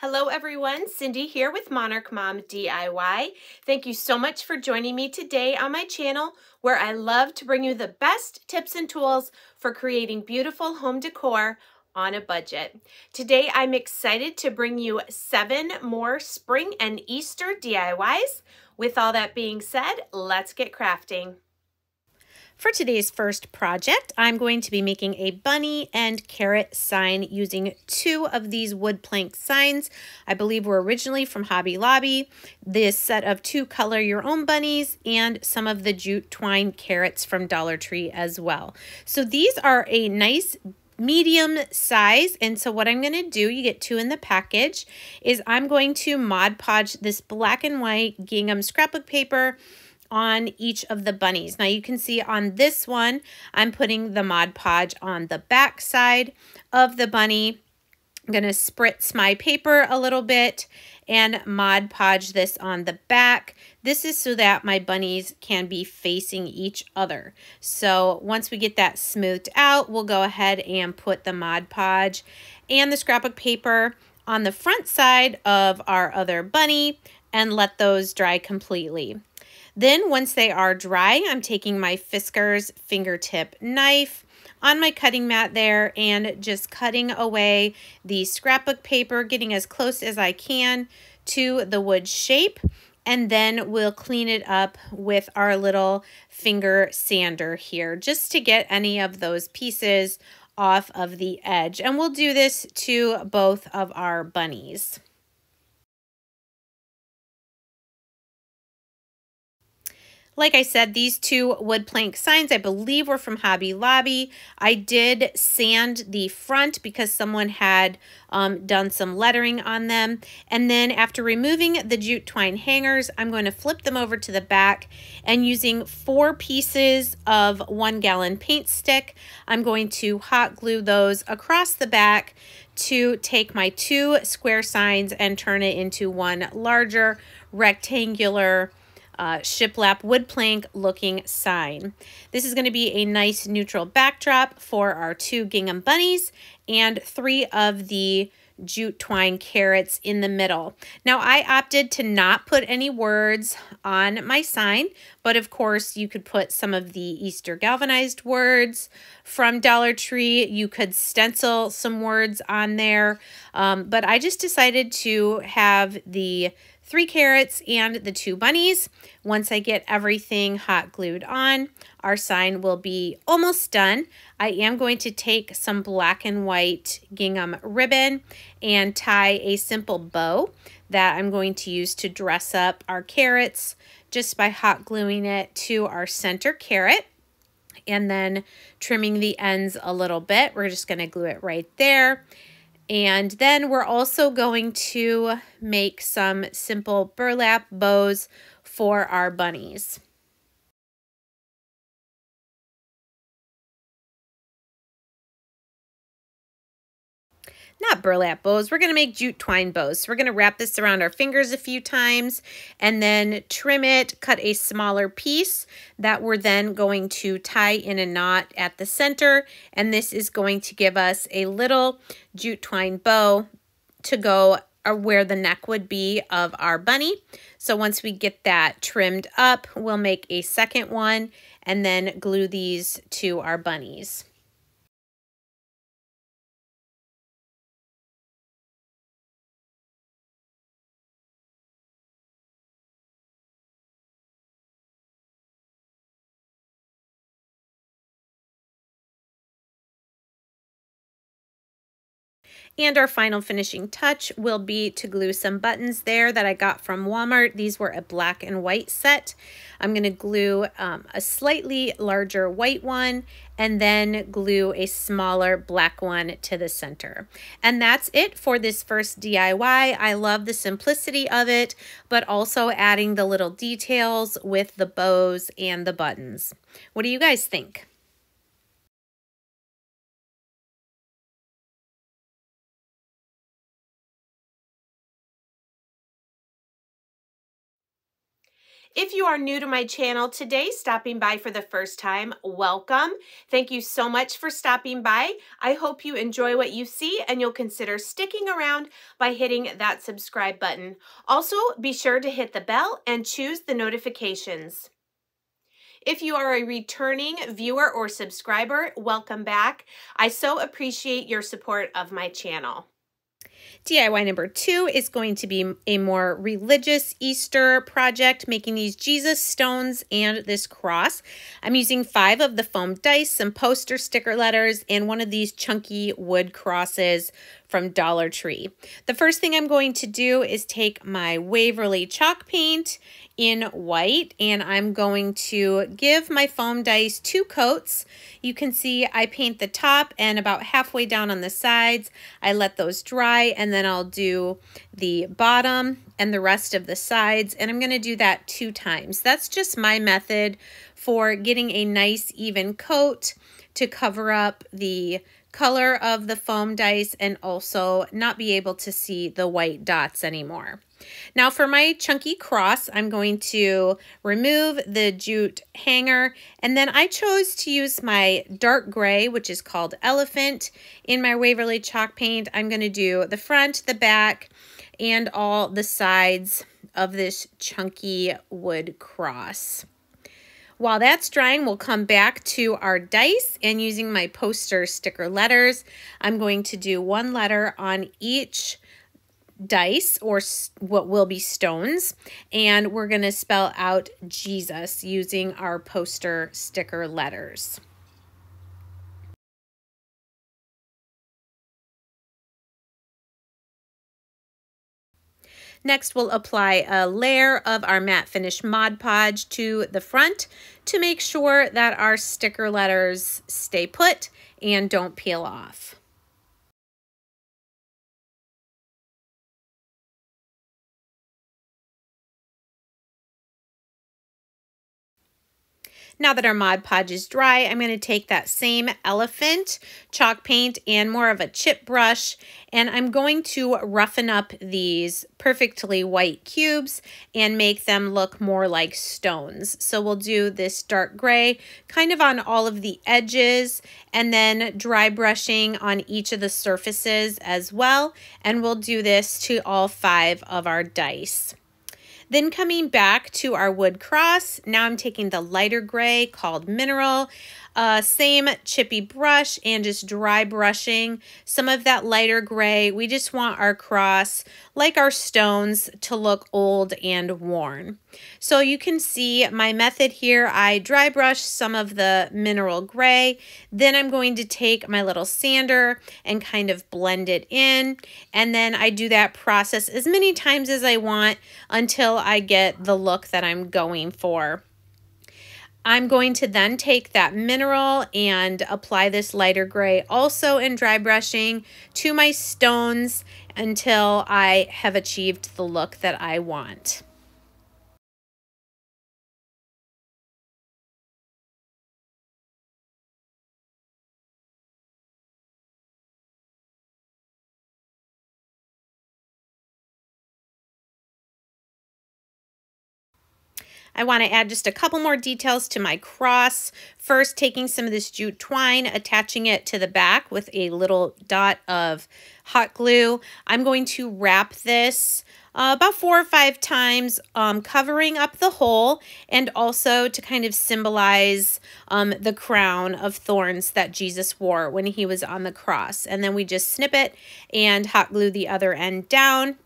Hello everyone, Cindy here with Monarch Mom DIY. Thank you so much for joining me today on my channel where I love to bring you the best tips and tools for creating beautiful home decor on a budget. Today I'm excited to bring you 7 more spring and Easter DIYs. With all that being said, let's get crafting. For today's first project, I'm going to be making a bunny and carrot sign using 2 of these wood plank signs. I believe were originally from Hobby Lobby. This set of 2 color your own bunnies and some of the jute twine carrots from Dollar Tree as well. So these are a nice medium size, and so what I'm going to do, you get 2 in the package, is I'm going to Mod Podge this black and white gingham scrapbook paper on each of the bunnies. Now you can see on this one, I'm putting the Mod Podge on the back side of the bunny. I'm going to spritz my paper a little bit and Mod Podge this on the back. This is so that my bunnies can be facing each other. So once we get that smoothed out, we'll go ahead and put the Mod Podge and the scrapbook paper on the front side of our other bunny and let those dry completely. Then once they are dry, I'm taking my Fiskars fingertip knife on my cutting mat there and just cutting away the scrapbook paper, getting as close as I can to the wood shape, and then we'll clean it up with our little finger sander here just to get any of those pieces off of the edge. And we'll do this to both of our bunnies. Like I said, these 2 wood plank signs, I believe, were from Hobby Lobby. I did sand the front because someone had done some lettering on them. And then after removing the jute twine hangers, I'm going to flip them over to the back, and using 4 pieces of 1-gallon paint stick, I'm going to hot glue those across the back to take my 2 square signs and turn it into one larger rectangular shiplap wood plank looking sign. This is going to be a nice neutral backdrop for our 2 gingham bunnies and 3 of the jute twine carrots in the middle. Now I opted to not put any words on my sign, but of course you could put some of the Easter galvanized words from Dollar Tree. You could stencil some words on there, but I just decided to have the 3 carrots and the 2 bunnies. Once I get everything hot glued on, our sign will be almost done. I am going to take some black and white gingham ribbon and tie a simple bow that I'm going to use to dress up our carrots just by hot gluing it to our center carrot and then trimming the ends a little bit. We're just going to glue it right there. And then we're also going to make some simple burlap bows for our bunnies. Not burlap bows, we're going to make jute twine bows. So we're going to wrap this around our fingers a few times and then trim it, cut a smaller piece that we're then going to tie in a knot at the center. And this is going to give us a little jute twine bow to go where the neck would be of our bunny. So once we get that trimmed up, we'll make a second one and then glue these to our bunnies. And our final finishing touch will be to glue some buttons there that I got from Walmart. These were a black and white set. I'm going to glue a slightly larger white one and then glue a smaller black one to the center. And that's it for this first DIY. I love the simplicity of it, but also adding the little details with the bows and the buttons. What do you guys think? If you are new to my channel today, stopping by for the first time, welcome. Thank you so much for stopping by. I hope you enjoy what you see and you'll consider sticking around by hitting that subscribe button. Also, be sure to hit the bell and choose the notifications. If you are a returning viewer or subscriber, welcome back. I so appreciate your support of my channel. DIY number 2 is going to be a more religious Easter project, making these Jesus stones and this cross. I'm using 5 of the foam dice, some poster sticker letters, and one of these chunky wood crosses from Dollar Tree. The first thing I'm going to do is take my Waverly chalk paint in white, and I'm going to give my foam dice 2 coats. You can see I paint the top and about halfway down on the sides. I let those dry, and then I'll do the bottom and the rest of the sides, and I'm going to do that 2 times. That's just my method for getting a nice even coat to cover up the color of the foam dice and also not be able to see the white dots anymore. Now for my chunky cross, I'm going to remove the jute hanger, and then I chose to use my dark gray, which is called Elephant, in my Waverly chalk paint. I'm going to do the front, the back, and all the sides of this chunky wood cross. While that's drying, we'll come back to our dice, and using my poster sticker letters, I'm going to do 1 letter on each dice, or what will be stones, and we're going to spell out Jesus using our poster sticker letters. Next, we'll apply a layer of our matte finish Mod Podge to the front to make sure that our sticker letters stay put and don't peel off. Now that our Mod Podge is dry, I'm going to take that same Elephant chalk paint and more of a chip brush, and I'm going to roughen up these perfectly white cubes and make them look more like stones. So we'll do this dark gray kind of on all of the edges, and then dry brushing on each of the surfaces as well, and we'll do this to all 5 of our dice. Then coming back to our wood cross, now I'm taking the lighter gray called Mineral, same chippy brush, and just dry brushing some of that lighter gray. We just want our cross, like our stones, to look old and worn. So you can see my method here. I dry brush some of the mineral gray. Then I'm going to take my little sander and kind of blend it in. And then I do that process as many times as I want until I get the look that I'm going for. I'm going to then take that mineral and apply this lighter gray also in dry brushing to my stones until I have achieved the look that I want. I want to add just a couple more details to my cross. First, taking some of this jute twine, attaching it to the back with a little dot of hot glue. I'm going to wrap this about 4 or 5 times, covering up the hole, and also to kind of symbolize the crown of thorns that Jesus wore when he was on the cross. And then we just snip it and hot glue the other end down,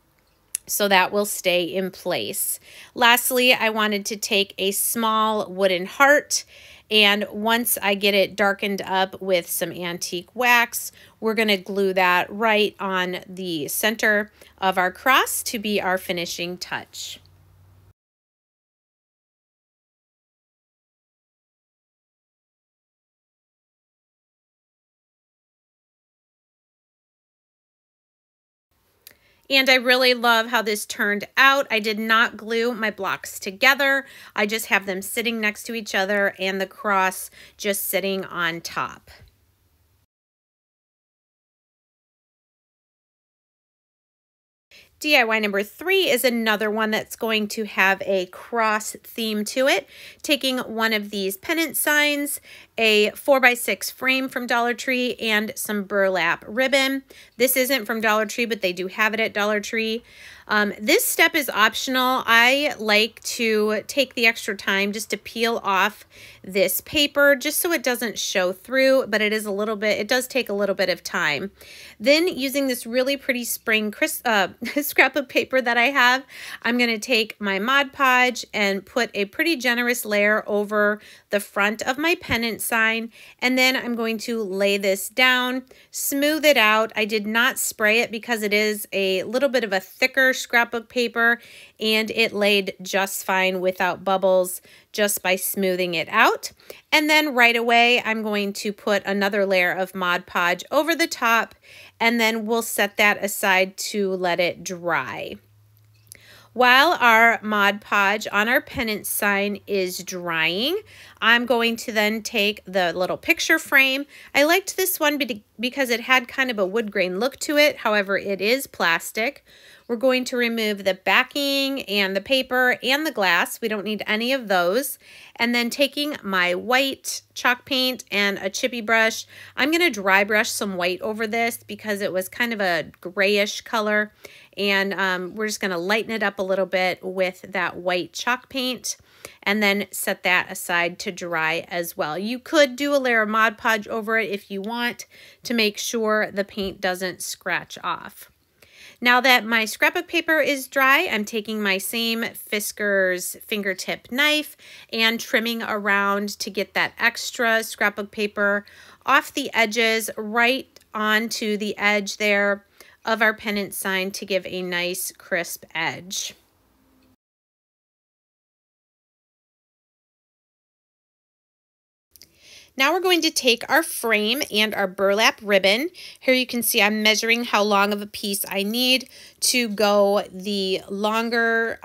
so that will stay in place. Lastly, I wanted to take a small wooden heart, and once I get it darkened up with some antique wax, we're going to glue that right on the center of our cross to be our finishing touch. And I really love how this turned out. I did not glue my blocks together. I just have them sitting next to each other and the cross just sitting on top. DIY number 3 is another one that's going to have a cross theme to it. Taking one of these pennant signs, a 4x6 frame from Dollar Tree, and some burlap ribbon. This isn't from Dollar Tree, but they do have it at Dollar Tree. This step is optional. I like to take the extra time just to peel off this paper just so it doesn't show through, but it is a little bit, it does take a little bit of time. Then using this really pretty spring scrap of paper that I have, I'm going to take my Mod Podge and put a pretty generous layer over the front of my pennant sign, and then I'm going to lay this down, smooth it out. I did not spray it because it is a little bit of a thicker scrapbook paper, and it laid just fine without bubbles just by smoothing it out. And then right away, I'm going to put another layer of Mod Podge over the top, and then we'll set that aside to let it dry. While our Mod Podge on our pennant sign is drying, I'm going to then take the little picture frame. I liked this one because it had kind of a wood grain look to it. However, it is plastic. We're going to remove the backing and the paper and the glass. We don't need any of those. And then taking my white chalk paint and a chippy brush, I'm going to dry brush some white over this because it was kind of a grayish color. And we're just going to lighten it up a little bit with that white chalk paint, and then set that aside to dry as well. You could do a layer of Mod Podge over it if you want to make sure the paint doesn't scratch off. Now that my scrapbook paper is dry, I'm taking my same Fiskars fingertip knife and trimming around to get that extra scrapbook paper off the edges, right onto the edge there of our pennant sign to give a nice crisp edge. Now we're going to take our frame and our burlap ribbon. Here you can see I'm measuring how long of a piece I need to go the longer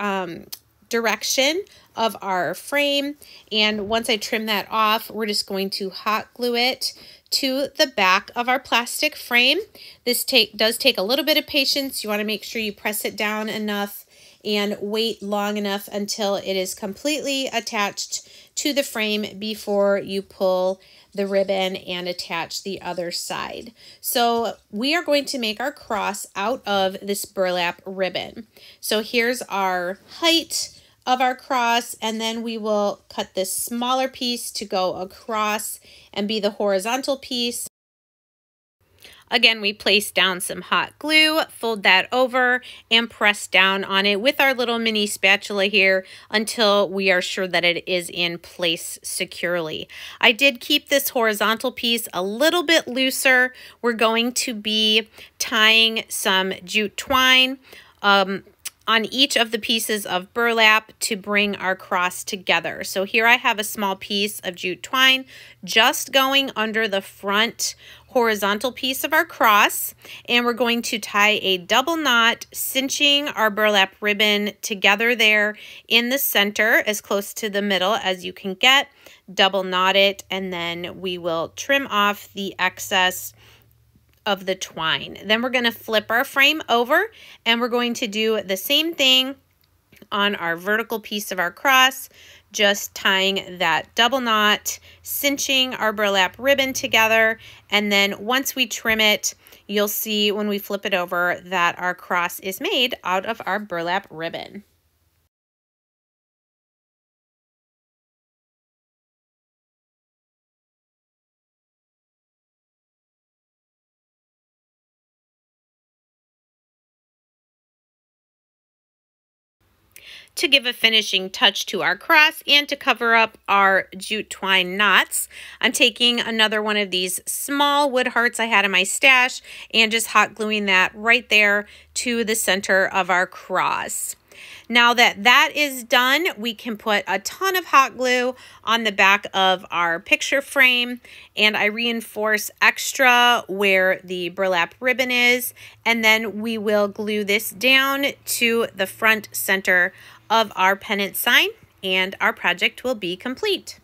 direction of our frame. And once I trim that off, we're just going to hot glue it to the back of our plastic frame. This does take a little bit of patience. You want to make sure you press it down enough and wait long enough until it is completely attached to the frame before you pull the ribbon and attach the other side. So we are going to make our cross out of this burlap ribbon. So here's our height of our cross, and then we will cut this smaller piece to go across and be the horizontal piece. Again, we place down some hot glue, fold that over, and press down on it with our little mini spatula here until we are sure that it is in place securely. I did keep this horizontal piece a little bit looser. We're going to be tying some jute twine on each of the pieces of burlap to bring our cross together. So here I have a small piece of jute twine just going under the front horizontal piece of our cross, and we're going to tie a double knot, cinching our burlap ribbon together there in the center, as close to the middle as you can get. Double knot it, and then we will trim off the excess of the twine. Then we're going to flip our frame over, and we're going to do the same thing on our vertical piece of our cross, just tying that double knot, cinching our burlap ribbon together, and then once we trim it, you'll see when we flip it over that our cross is made out of our burlap ribbon. To give a finishing touch to our cross and to cover up our jute twine knots, I'm taking another one of these small wood hearts I had in my stash and just hot gluing that right there to the center of our cross. Now that that is done, we can put a ton of hot glue on the back of our picture frame, and I reinforce extra where the burlap ribbon is, and then we will glue this down to the front center of our pennant sign, and our project will be complete.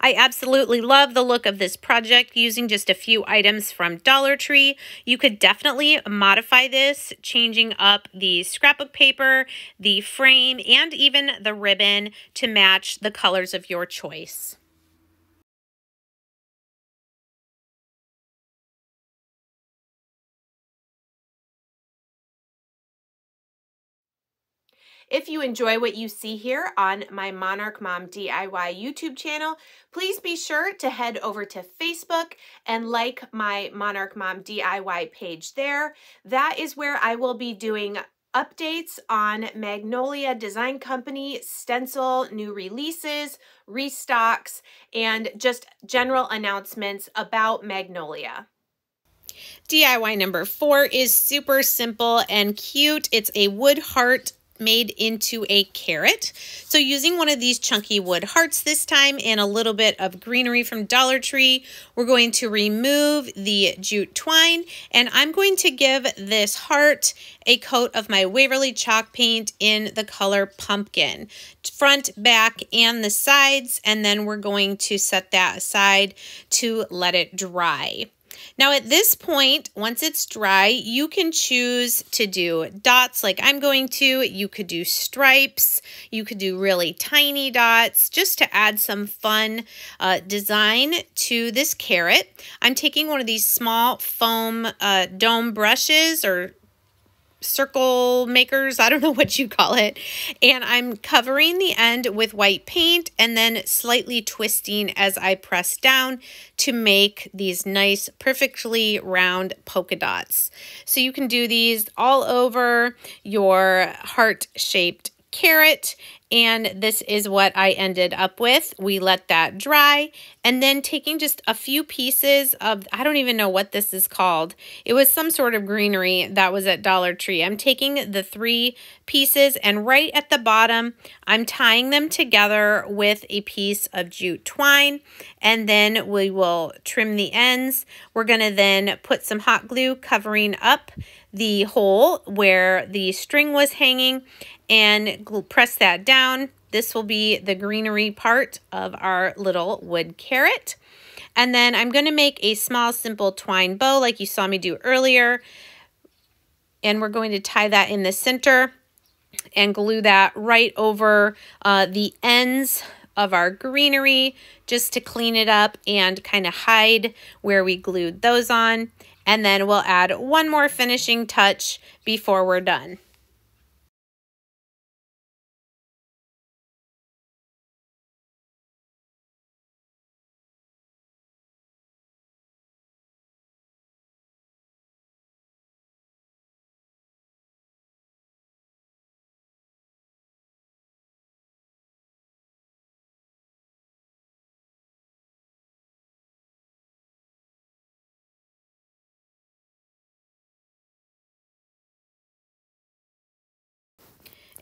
I absolutely love the look of this project using just a few items from Dollar Tree. You could definitely modify this, changing up the scrapbook paper, the frame, and even the ribbon to match the colors of your choice. If you enjoy what you see here on my Monarch Mom DIY YouTube channel, please be sure to head over to Facebook and like my Monarch Mom DIY page there. That is where I will be doing updates on Magnolia Design Company stencil, new releases, restocks, and just general announcements about Magnolia. DIY number 4 is super simple and cute. It's a wood heart made into a carrot. So using one of these chunky wood hearts this time and a little bit of greenery from Dollar Tree, we're going to remove the jute twine, and I'm going to give this heart a coat of my Waverly chalk paint in the color pumpkin, front, back, and the sides, and then we're going to set that aside to let it dry. Now at this point, once it's dry, you can choose to do dots like I'm going to. You could do stripes. You could do really tiny dots just to add some fun design to this carrot. I'm taking one of these small foam dome brushes or circle makers, I don't know what you call it, and I'm covering the end with white paint and then slightly twisting as I press down to make these nice, perfectly round polka dots. So you can do these all over your heart-shaped carrot, and this is what I ended up with. We let that dry, and then taking just a few pieces of, I don't even know what this is called. It was some sort of greenery that was at Dollar Tree. I'm taking the 3 pieces, and right at the bottom, I'm tying them together with a piece of jute twine, and then we will trim the ends. We're gonna then put some hot glue covering up the hole where the string was hanging, and we'll press that down. This will be the greenery part of our little wood carrot. And then I'm going to make a small, simple twine bow like you saw me do earlier. And we're going to tie that in the center and glue that right over the ends of our greenery just to clean it up and kind of hide where we glued those on. And then we'll add one more finishing touch before we're done.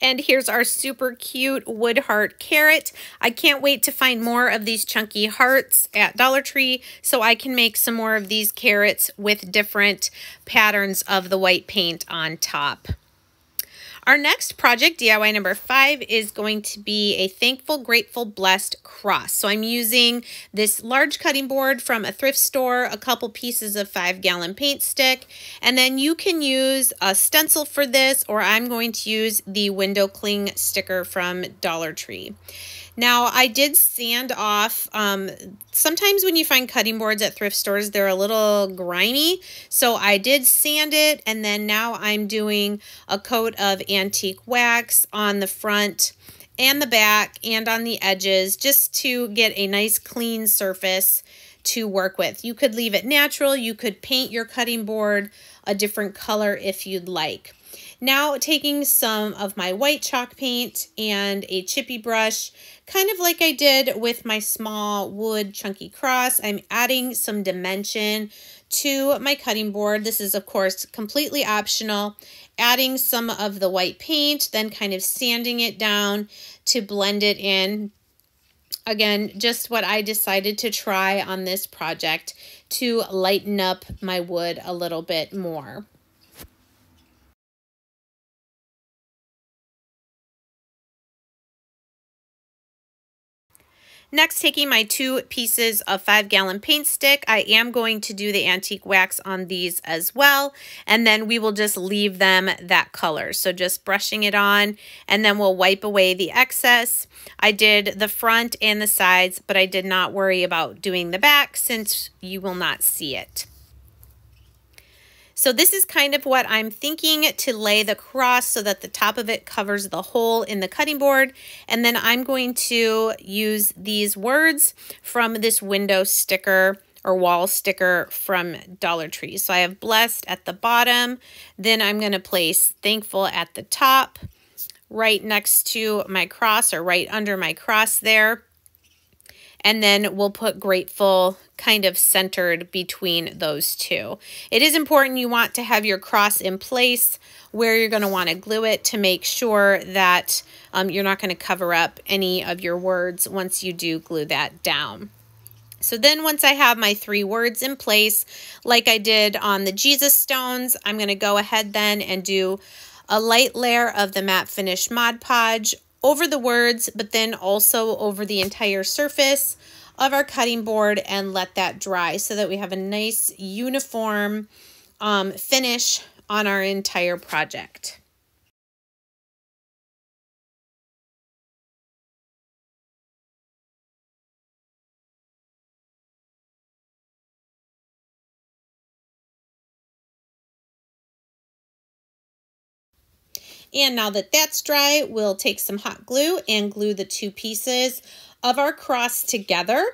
And here's our super cute wood heart carrot. I can't wait to find more of these chunky hearts at Dollar Tree so I can make some more of these carrots with different patterns of the white paint on top. Our next project, DIY number 5, is going to be a thankful, grateful, blessed cross. So I'm using this large cutting board from a thrift store, a couple pieces of 5-gallon paint stick, and then you can use a stencil for this, or I'm going to use the window cling sticker from Dollar Tree. Now, I did sand off, sometimes when you find cutting boards at thrift stores, they're a little grimy, so I did sand it, and then now I'm doing a coat of antique wax on the front and the back and on the edges just to get a nice clean surface to work with. You could leave it natural, you could paint your cutting board a different color if you'd like. Now taking some of my white chalk paint and a chippy brush, kind of like I did with my small wood chunky cross, I'm adding some dimension to my cutting board. This is, of course, completely optional. Adding some of the white paint, then kind of sanding it down to blend it in. Again, just what I decided to try on this project to lighten up my wood a little bit more. Next, taking my two pieces of 5-gallon paint stick, I am going to do the antique wax on these as well, and then we will just leave them that color. So just brushing it on, and then we'll wipe away the excess. I did the front and the sides, but I did not worry about doing the back since you will not see it. So this is kind of what I'm thinking to lay the cross so that the top of it covers the hole in the cutting board. And then I'm going to use these words from this window sticker or wall sticker from Dollar Tree. So I have blessed at the bottom. Then I'm going to place thankful at the top, right next to my cross or right under my cross there. And then we'll put grateful kind of centered between those two. It is important you want to have your cross in place where you're going to want to glue it to make sure that you're not going to cover up any of your words once you do glue that down. So then once I have my three words in place, like I did on the Jesus stones, I'm going to go ahead then and do a light layer of the matte finish Mod Podge over the words, but then also over the entire surface of our cutting board and let that dry so that we have a nice uniform finish on our entire project. And now that that's dry, we'll take some hot glue and glue the two pieces of our cross together.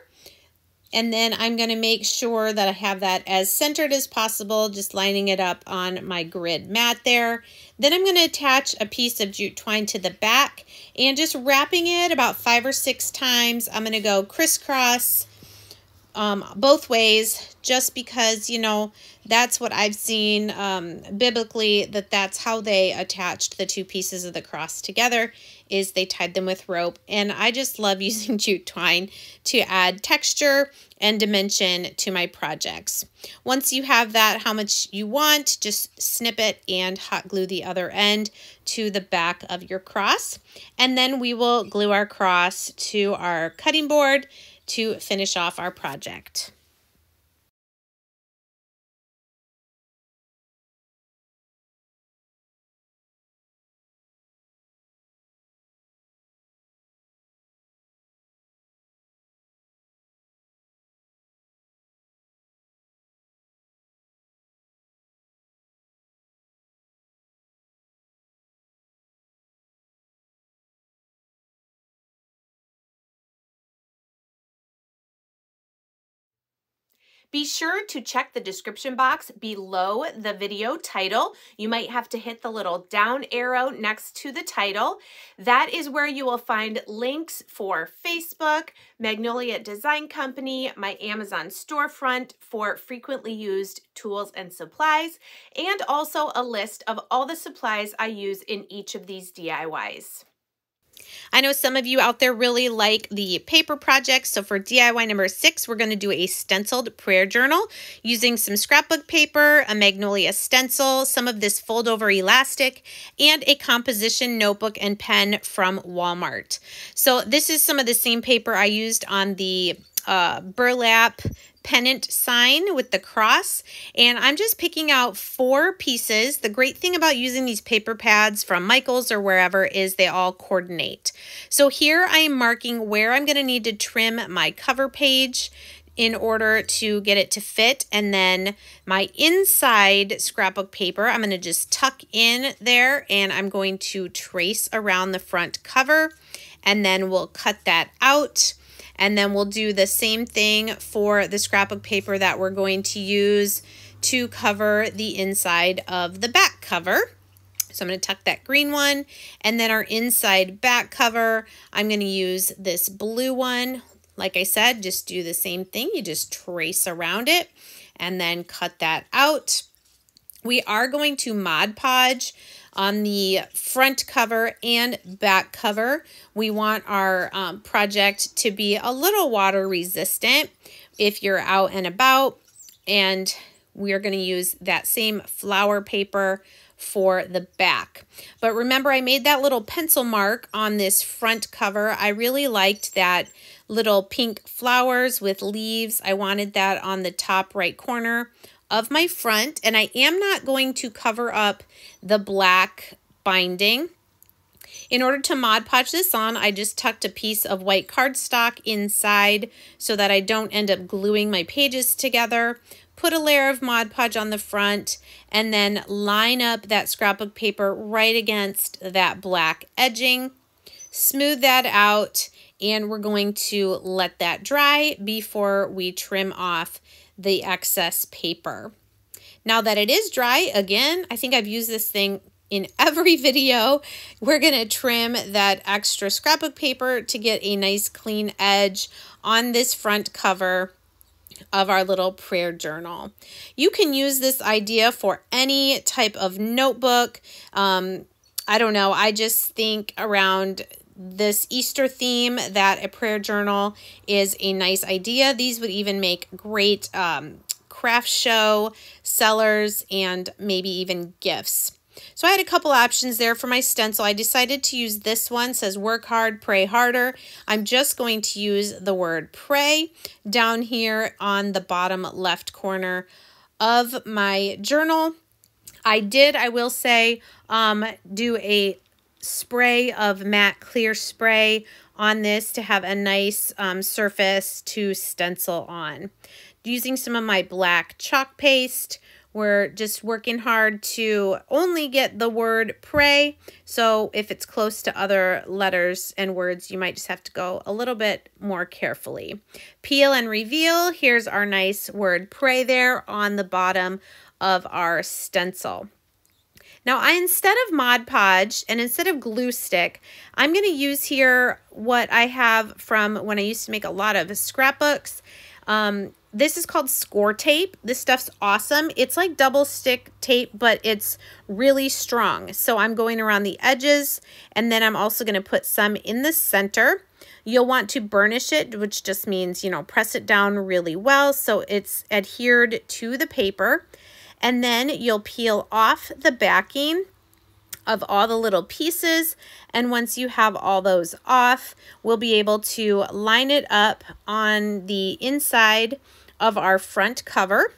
And then I'm going to make sure that I have that as centered as possible, just lining it up on my grid mat there. Then I'm going to attach a piece of jute twine to the back and just wrapping it about 5 or 6 times. I'm going to go crisscross both ways, just because, you know, that's what I've seen biblically, that's how they attached the two pieces of the cross together, is they tied them with rope. And I just love using jute twine to add texture and dimension to my projects. Once you have that how much you want, just snip it and hot glue the other end to the back of your cross. And then we will glue our cross to our cutting board to finish off our project. Be sure to check the description box below the video title. You might have to hit the little down arrow next to the title. That is where you will find links for Facebook, Magnolia Design Company, my Amazon storefront for frequently used tools and supplies, and also a list of all the supplies I use in each of these DIYs. I know some of you out there really like the paper projects, so for DIY number 6, we're going to do a stenciled prayer journal using some scrapbook paper, a magnolia stencil, some of this fold-over elastic, and a composition notebook and pen from Walmart. So this is some of the same paper I used on the burlap pennant sign with the cross, and I'm just picking out 4 pieces. The great thing about using these paper pads from Michaels or wherever is they all coordinate. So here I am marking where I'm going to need to trim my cover page in order to get it to fit, and then my inside scrapbook paper I'm going to just tuck in there, and I'm going to trace around the front cover, and then we'll cut that out. And then we'll do the same thing for the scrapbook paper that we're going to use to cover the inside of the back cover. So I'm going to tuck that green one. And then our inside back cover, I'm going to use this blue one. Like I said, just do the same thing. You just trace around it and then cut that out. We are going to Mod Podge on the front cover and back cover. We want our project to be a little water resistant if you're out and about. And we are going to use that same flower paper for the back. But remember, I made that little pencil mark on this front cover. I really liked that little pink flowers with leaves. I wanted that on the top right corner of my front, and I am not going to cover up the black binding. In order to Mod Podge this on, I just tucked a piece of white cardstock inside so that I don't end up gluing my pages together. Put a layer of Mod Podge on the front and then line up that scrapbook paper right against that black edging. Smooth that out, and we're going to let that dry before we trim off the excess paper. Now that it is dry, again, I think I've used this thing in every video, we're gonna trim that extra scrapbook paper to get a nice clean edge on this front cover of our little prayer journal. You can use this idea for any type of notebook. I don't know, I just think around this Easter theme that a prayer journal is a nice idea. These would even make great craft show sellers and maybe even gifts. So I had a couple options there for my stencil. I decided to use this one. It says work hard, pray harder. I'm just going to use the word pray down here on the bottom left corner of my journal. I will say, do a spray of matte clear spray on this to have a nice surface to stencil on. Using some of my black chalk paste, we're just working hard to only get the word pray. So if it's close to other letters and words, you might just have to go a little bit more carefully. Peel and reveal. Here's our nice word pray there on the bottom of our stencil. Now, instead of Mod Podge and instead of glue stick, I'm going to use here what I have from when I used to make a lot of scrapbooks. This is called score tape. This stuff's awesome. It's like double stick tape, but it's really strong. So I'm going around the edges, and then I'm also going to put some in the center. You'll want to burnish it, which just means, you know, press it down really well so it's adhered to the paper. And then you'll peel off the backing of all the little pieces. And once you have all those off, we'll be able to line it up on the inside of our front cover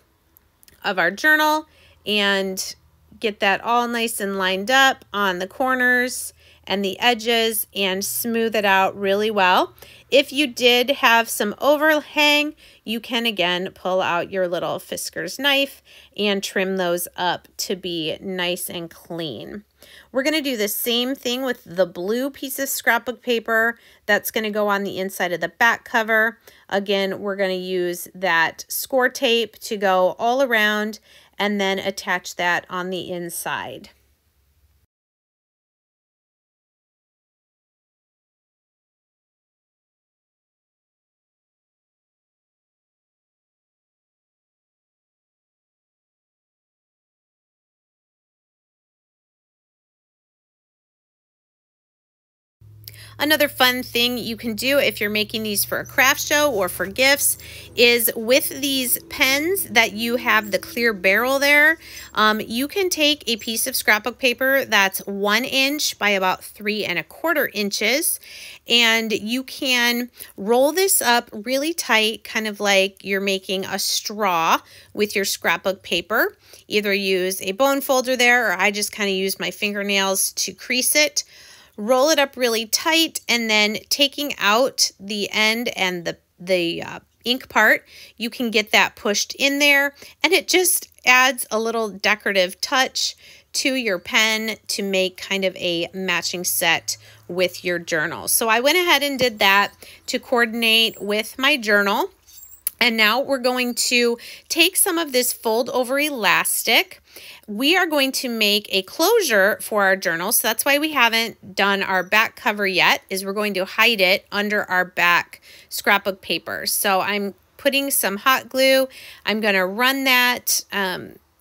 of our journal and get that all nice and lined up on the corners and the edges and smooth it out really well. If you did have some overhang, you can again pull out your little Fiskars knife and trim those up to be nice and clean. We're gonna do the same thing with the blue piece of scrapbook paper that's gonna go on the inside of the back cover. Again, we're gonna use that score tape to go all around and then attach that on the inside. Another fun thing you can do if you're making these for a craft show or for gifts is with these pens that you have the clear barrel there, you can take a piece of scrapbook paper that's 1 inch by about 3 1/4 inches, and you can roll this up really tight, kind of like you're making a straw with your scrapbook paper. Either use a bone folder there, or I just kind of use my fingernails to crease it. Roll it up really tight, and then taking out the end and the ink part, you can get that pushed in there, and it just adds a little decorative touch to your pen to make kind of a matching set with your journal. So I went ahead and did that to coordinate with my journal. And now we're going to take some of this fold over elastic. We are going to make a closure for our journal. So that's why we haven't done our back cover yet, is we're going to hide it under our back scrapbook paper. So I'm putting some hot glue. I'm going to run that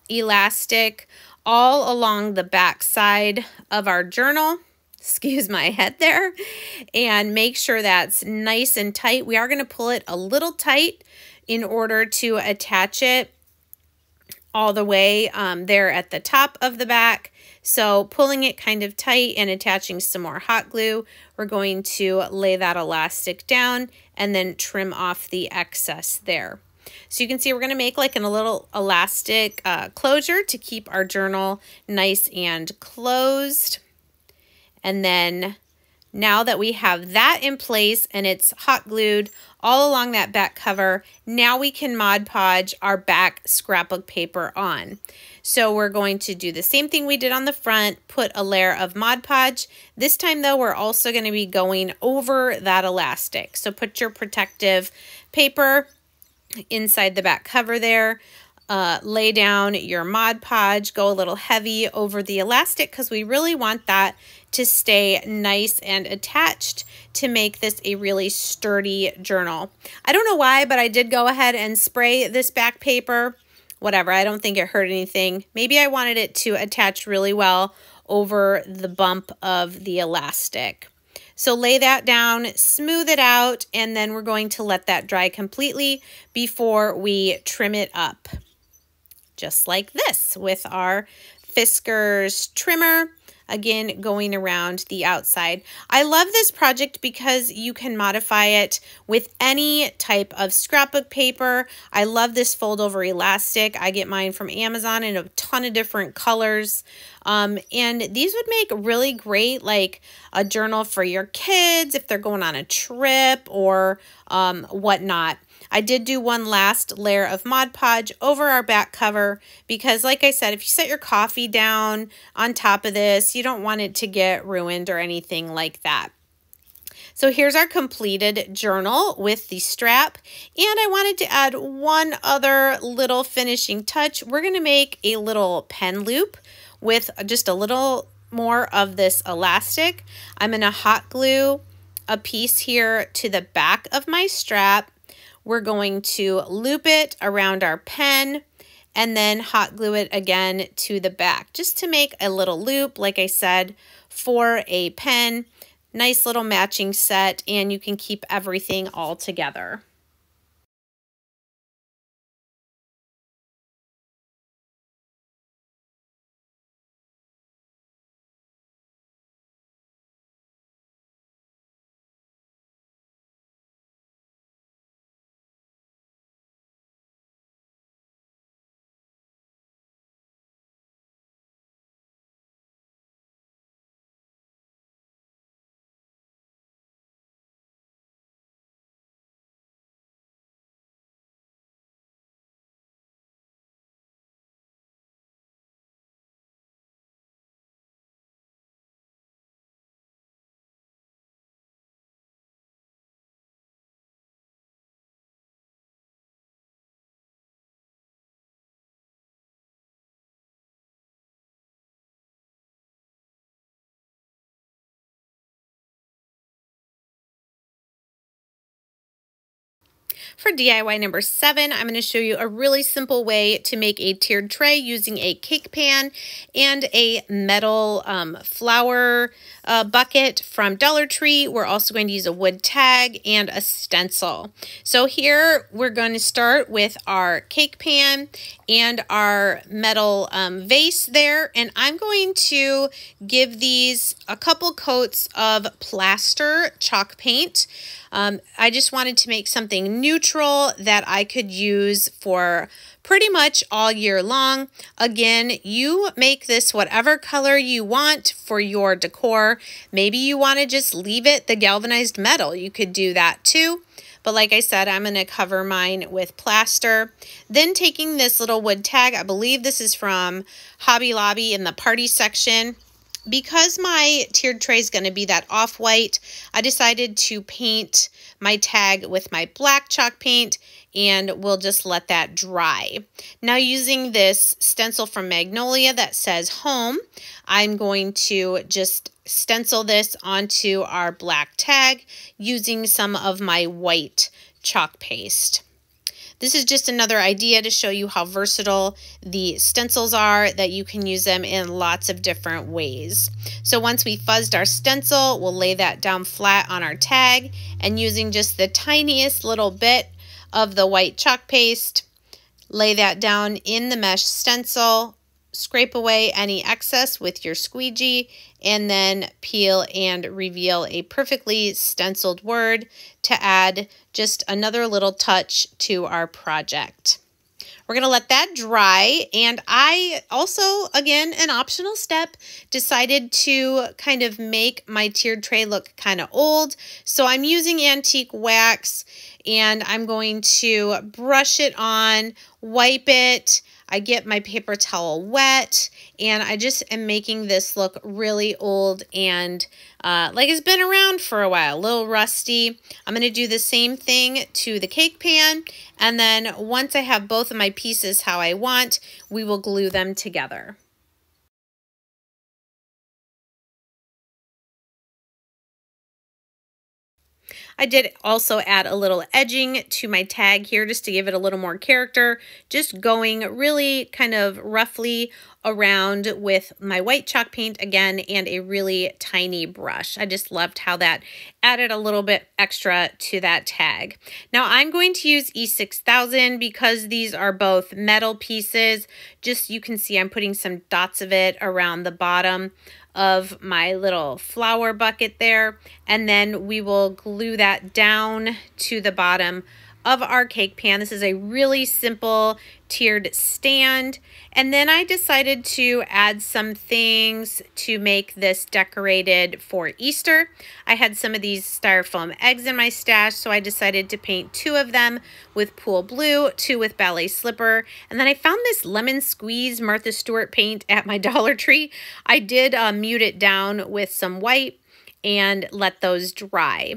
elastic all along the back side of our journal. Excuse my head there. And make sure that's nice and tight. We are going to pull it a little tight in order to attach it all the way there at the top of the back. So pulling it kind of tight and attaching some more hot glue, we're going to lay that elastic down and then trim off the excess there. So you can see we're going to make like a little elastic closure to keep our journal nice and closed. And then now that we have that in place and it's hot glued all along that back cover, now we can Mod Podge our back scrapbook paper on. So we're going to do the same thing we did on the front, put a layer of Mod Podge. This time though, we're also going to be going over that elastic. So put your protective paper inside the back cover there. Lay down your Mod Podge, go a little heavy over the elastic because we really want that to stay nice and attached to make this a really sturdy journal. I don't know why, but I did go ahead and spray this back paper. Whatever, I don't think it hurt anything. Maybe I wanted it to attach really well over the bump of the elastic. So lay that down, smooth it out, and then we're going to let that dry completely before we trim it up. Just like this with our Fiskars trimmer, again, going around the outside. I love this project because you can modify it with any type of scrapbook paper. I love this fold over elastic. I get mine from Amazon in a ton of different colors. And these would make really great, like a journal for your kids if they're going on a trip or whatnot. I did do one last layer of Mod Podge over our back cover because, like I said, if you set your coffee down on top of this, you don't want it to get ruined or anything like that. So here's our completed journal with the strap. And I wanted to add one other little finishing touch. We're going to make a little pen loop with just a little more of this elastic. I'm going to hot glue a piece here to the back of my strap. We're going to loop it around our pen and then hot glue it again to the back just to make a little loop, like I said, for a pen. Nice little matching set, and you can keep everything all together. For DIY number 7, I'm going to show you a really simple way to make a tiered tray using a cake pan and a metal flower bucket from Dollar Tree. We're also going to use a wood tag and a stencil. So here we're going to start with our cake pan and our metal vase there. And I'm going to give these a couple coats of plaster chalk paint. I just wanted to make something neutral that I could use for pretty much all year long. Again, you make this whatever color you want for your decor. Maybe you want to just leave it the galvanized metal. You could do that too. But like I said, I'm going to cover mine with plaster. Then taking this little wood tag, I believe this is from Hobby Lobby in the party section. Because my tiered tray is going to be that off-white, I decided to paint my tag with my black chalk paint, and we'll just let that dry. Now using this stencil from Magnolia that says home, I'm going to just stencil this onto our black tag using some of my white chalk paste. This is just another idea to show you how versatile the stencils are, that you can use them in lots of different ways. So once we fuzzed our stencil, we'll lay that down flat on our tag, and using just the tiniest little bit of the white chalk paste, lay that down in the mesh stencil, scrape away any excess with your squeegee, and then peel and reveal a perfectly stenciled word to add Just another little touch to our project. We're going to let that dry, and I also, again, an optional step, decided to kind of make my tiered tray look kind of old. So I'm using antique wax, and I'm going to brush it on, wipe it. I get my paper towel wet, and I just am making this look really old and like it's been around for a while, a little rusty. I'm going to do the same thing to the cake pan, and then once I have both of my pieces how I want, we will glue them together. I did also add a little edging to my tag here just to give it a little more character, just going really kind of roughly around with my white chalk paint again and a really tiny brush. I just loved how that added a little bit extra to that tag. Now I'm going to use E6000 because these are both metal pieces. Just you can see I'm putting some dots of it around the bottom of my little flower bucket there, and then we will glue that down to the bottom of our cake pan. This is a really simple tiered stand. And then I decided to add some things to make this decorated for Easter. I had some of these styrofoam eggs in my stash, so I decided to paint two of them with pool blue, two with ballet slipper. And then I found this lemon squeeze Martha Stewart paint at my Dollar Tree. I did mute it down with some white and let those dry.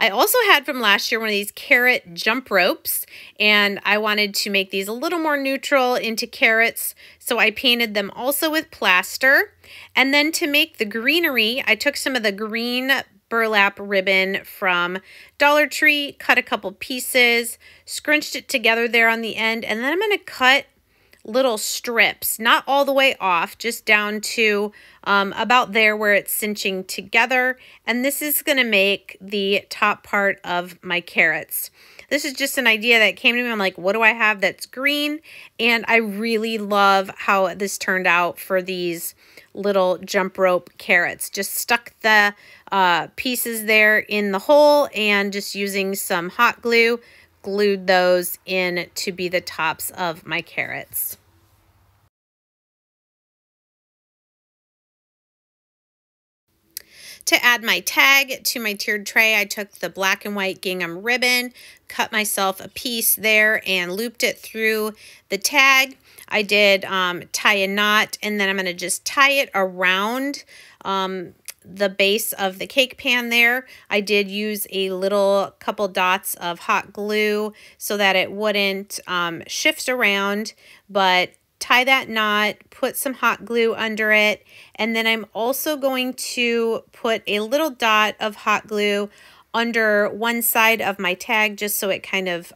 I also had from last year one of these carrot jump ropes, and I wanted to make these a little more neutral into carrots, so I painted them also with plaster. And then to make the greenery, I took some of the green burlap ribbon from Dollar Tree, cut a couple pieces, scrunched it together there on the end, and then I'm going to cut little strips, not all the way off, just down to about there where it's cinching together. And this is going to make the top part of my carrots. This is just an idea that came to me. I'm like, what do I have that's green? And I really love how this turned out for these little jump rope carrots. Just stuck the pieces there in the hole and just using some hot glue, glued those in to be the tops of my carrots. To add my tag to my tiered tray, I took the black and white gingham ribbon, cut myself a piece there, and looped it through the tag. I did tie a knot, and then I'm going to just tie it around the base of the cake pan there. I did use a little couple dots of hot glue so that it wouldn't shift around, but tie that knot, put some hot glue under it, and then I'm also going to put a little dot of hot glue under one side of my tag just so it kind of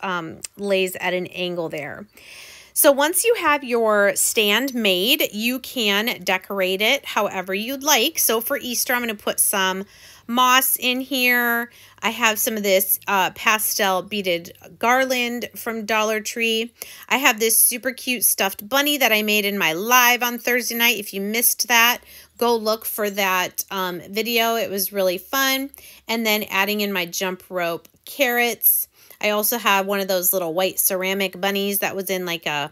lays at an angle there. So once you have your stand made, you can decorate it however you'd like. So for Easter, I'm going to put some moss in here. I have some of this pastel beaded garland from Dollar Tree. I have this super cute stuffed bunny that I made in my live on Thursday night. If you missed that, go look for that video. It was really fun. And then adding in my jump rope carrots. I also have one of those little white ceramic bunnies that was in like a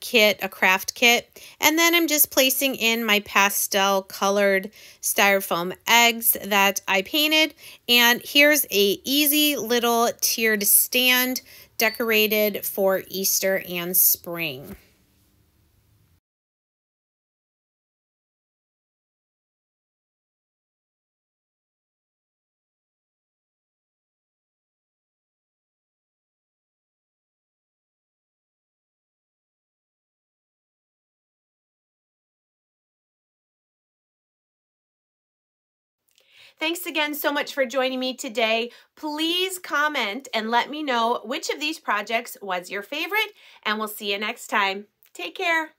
kit, a craft kit. And then I'm just placing in my pastel colored styrofoam eggs that I painted. And here's a easy little tiered stand decorated for Easter and spring. Thanks again so much for joining me today. Please comment and let me know which of these projects was your favorite, and we'll see you next time. Take care.